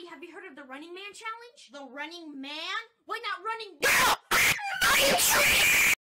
Finally, have you heard of the Running Man challenge? The Running Man? Wait, not Running Man!